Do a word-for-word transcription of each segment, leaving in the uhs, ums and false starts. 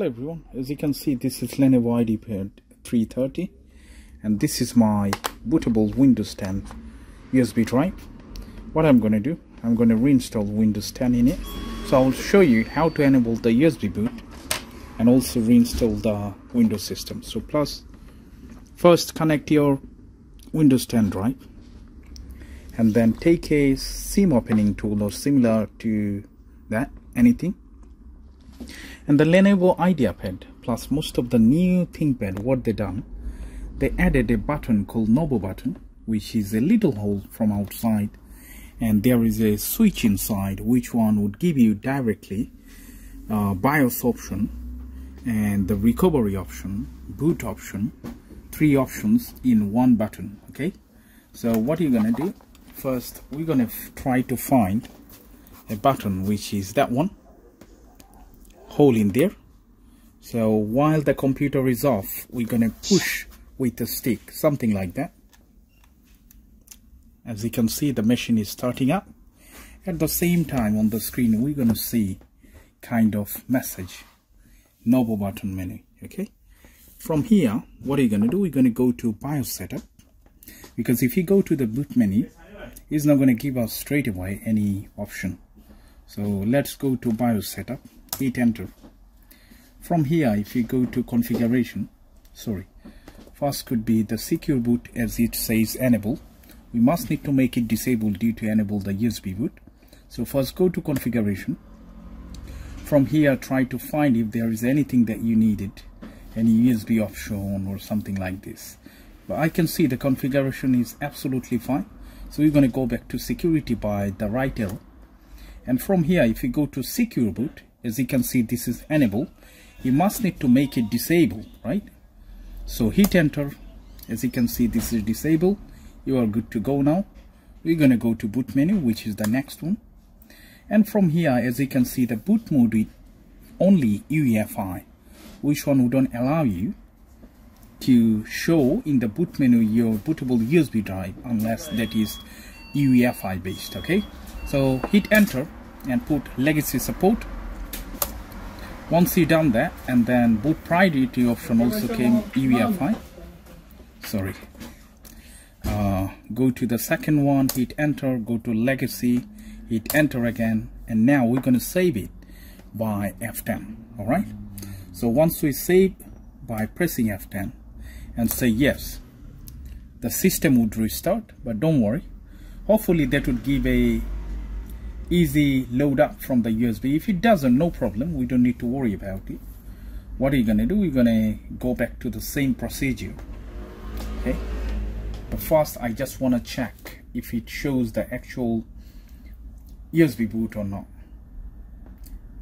Hello everyone, as you can see, this is Lenovo IdeaPad three thirty and this is my bootable Windows ten U S B drive. What I'm going to do, I'm going to reinstall Windows ten in it. So I'll show you how to enable the U S B boot and also reinstall the Windows system. So plus, first connect your Windows ten drive and then take a SIM opening tool or similar to that, anything. And the Lenovo IdeaPad plus most of the new ThinkPad, what they done, they added a button called Novo button, which is a little hole from outside, and there is a switch inside which one would give you directly uh, BIOS option and the recovery option, boot option, three options in one button. Okay, so what you're gonna do first, we're gonna try to find a button which is that one hole in there. So while the computer is off, we're gonna push with a stick, something like that. As you can see, the machine is starting up. At the same time, on the screen we're gonna see kind of message, Novo button menu. Okay, from here what are you gonna do, we're gonna go to BIOS setup, because if you go to the boot menu, it's not gonna give us straight away any option. So let's go to BIOS setup, hit enter. From here, if you go to configuration, sorry, first could be the secure boot, as it says enable. We must need to make it disabled due to enable the U S B boot. So first go to configuration. From here, try to find if there is anything that you needed, any U S B option or something like this. But I can see the configuration is absolutely fine. So we're going to go back to security by the right arrow, and from here if you go to secure boot, as you can see, this is enable. You must need to make it disable, right? So hit enter. As you can see, this is disable. You are good to go. Now we're going to go to boot menu, which is the next one, and from here, as you can see, the boot mode with only U E F I, which one wouldn't allow you to show in the boot menu your bootable U S B drive unless that is U E F I based. Okay, so hit enter and put legacy support. Once you done that, and then boot priority option also came U E F I. Sorry. Uh, go to the second one, hit enter, go to legacy, hit enter again, and now we're going to save it by F ten. Alright. So once we save by pressing F ten and say yes, the system would restart, but don't worry. Hopefully that would give a easy load up from the U S B. If it doesn't, no problem, we don't need to worry about it. What are you gonna do? We're gonna go back to the same procedure. Okay, but first I just want to check if it shows the actual U S B boot or not.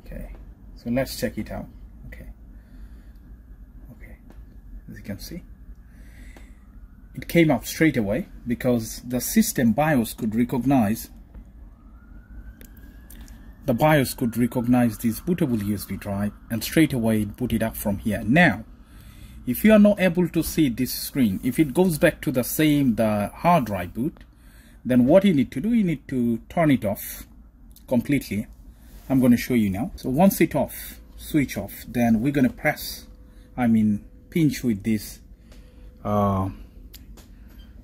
Okay, so let's check it out. Okay, okay, as you can see, it came up straight away because the system BIOS could recognize The BIOS could recognize this bootable U S B drive, and straight away it booted up from here. Now, if you are not able to see this screen, if it goes back to the same the hard drive boot, then what you need to do, you need to turn it off completely. I'm going to show you now. So once it off, switch off, then we're going to press, I mean pinch with this uh,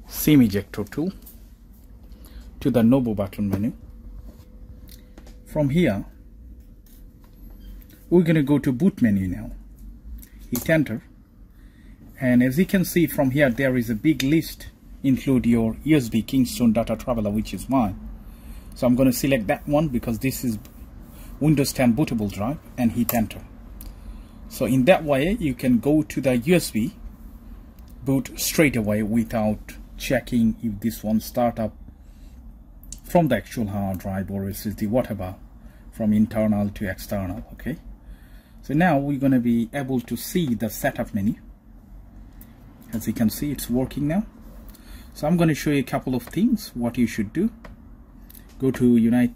SIM ejector tool to the Novo button menu. From here, we're going to go to boot menu now, hit enter, and as you can see from here, there is a big list, include your U S B Kingston Data Traveler, which is mine. So I'm going to select that one because this is Windows ten bootable drive, and hit enter. So in that way, you can go to the U S B boot straight away without checking if this one start up from the actual hard drive or S S D, whatever, from internal to external. Okay, so now we're going to be able to see the setup menu. As you can see, it's working now. So I'm going to show you a couple of things what you should do. Go to United,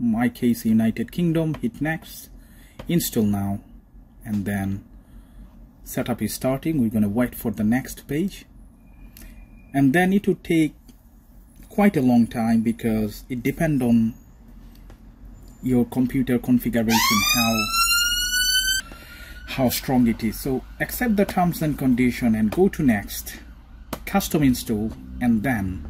my case United Kingdom, hit next, install now, and then setup is starting. We're going to wait for the next page, and then it will take quite a long time because it depends on your computer configuration, how how strong it is. So accept the terms and condition and go to next, custom install, and then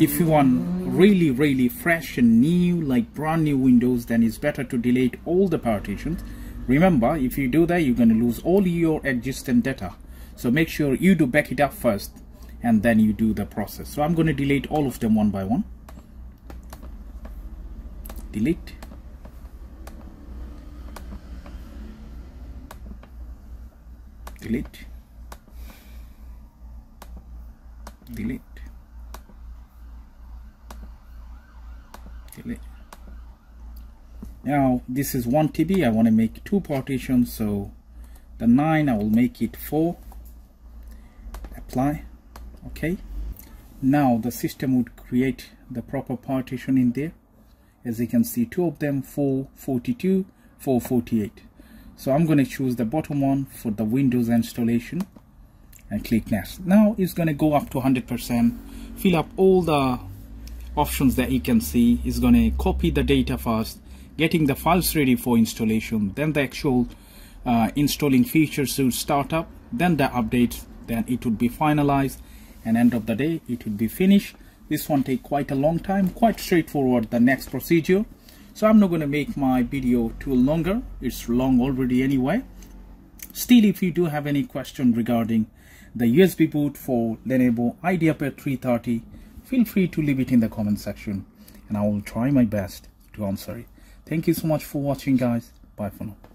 if you want really really fresh and new, like brand new Windows, then it's better to delete all the partitions. Remember, if you do that, you're going to lose all your existing data, so make sure you do back it up first and then you do the process. So I'm going to delete all of them one by one. Delete. Delete. Delete. Delete. Now this is one T B. I want to make two partitions, so the nine I will make it four. Apply. Okay, now the system would create the proper partition in there. As you can see, two of them, four forty-two, four forty-eight. So I'm going to choose the bottom one for the Windows installation and click next. Now it's going to go up to one hundred percent, fill up all the options that you can see. It's going to copy the data first, getting the files ready for installation, then the actual uh, installing features should start up, then the updates, then it would be finalized, and end of the day it would be finished. This one take quite a long time, quite straightforward, the next procedure. So I'm not going to make my video too longer, it's long already anyway. Still, if you do have any question regarding the U S B boot for Lenovo IdeaPad three thirty, feel free to leave it in the comment section and I will try my best to answer it. Thank you so much for watching, guys. Bye for now.